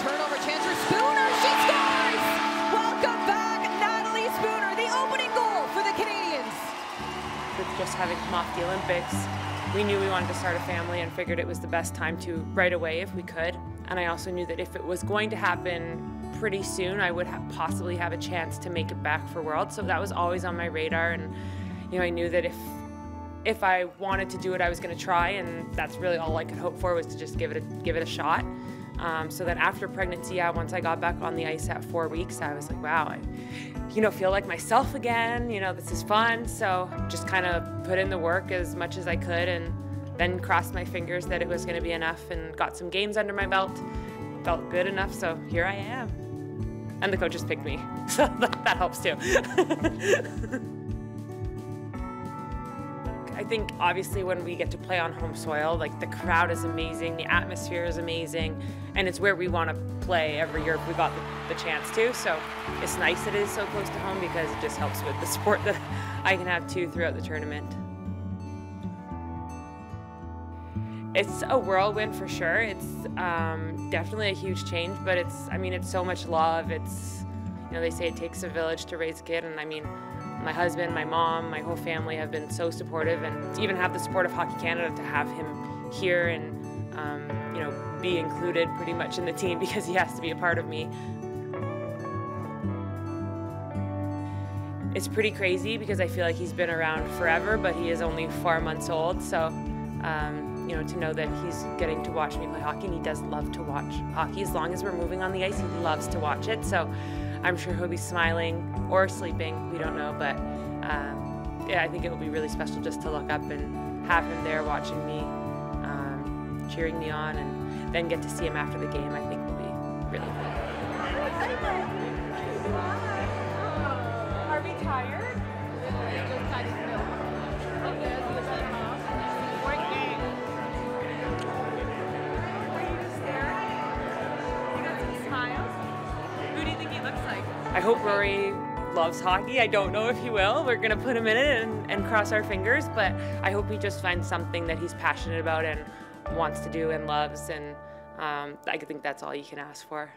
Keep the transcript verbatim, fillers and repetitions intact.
turnover chance for Spooner. She scores! Welcome back, Natalie Spooner, the opening goal for the Canadians. With just having come off the Olympics, we knew we wanted to start a family and figured it was the best time to right away if we could. And I also knew that if it was going to happen pretty soon, I would have possibly have a chance to make it back for Worlds. So that was always on my radar, and you know, I knew that if if I wanted to do it, I was going to try, and that's really all I could hope for, was to just give it a, give it a shot. Um, so that after pregnancy, yeah, once I got back on the ice at four weeks, I was like, wow, I you know feel like myself again. You know, this is fun. So just kind of put in the work as much as I could, and then crossed my fingers that it was going to be enough, and got some games under my belt. Felt good enough, so here I am. And the coaches picked me, so that helps too. I think obviously when we get to play on home soil, like the crowd is amazing, the atmosphere is amazing, and it's where we want to play every year if we got the, the chance to. So it's nice that it is so close to home, because it just helps with the support that I can have too throughout the tournament. It's a whirlwind for sure. It's um, definitely a huge change, but it's, I mean, it's so much love. It's, you know, they say it takes a village to raise a kid, and I mean, my husband, my mom, my whole family have been so supportive, and to even have the support of Hockey Canada, to have him here and, um, you know, be included pretty much in the team, because he has to be a part of me. It's pretty crazy because I feel like he's been around forever, but he is only four months old, so. Um, You know, to know that he's getting to watch me play hockey, and he does love to watch hockey. As long as we're moving on the ice, he loves to watch it. So I'm sure he'll be smiling or sleeping, we don't know, but um, yeah, I think it will be really special just to look up and have him there watching me, um, cheering me on, and then get to see him after the game. I think will be really cool. Are we tired? I hope Rory loves hockey. I don't know if he will. We're gonna put him in it and, and cross our fingers, but I hope he just finds something that he's passionate about and wants to do and loves, and um, I think that's all you can ask for.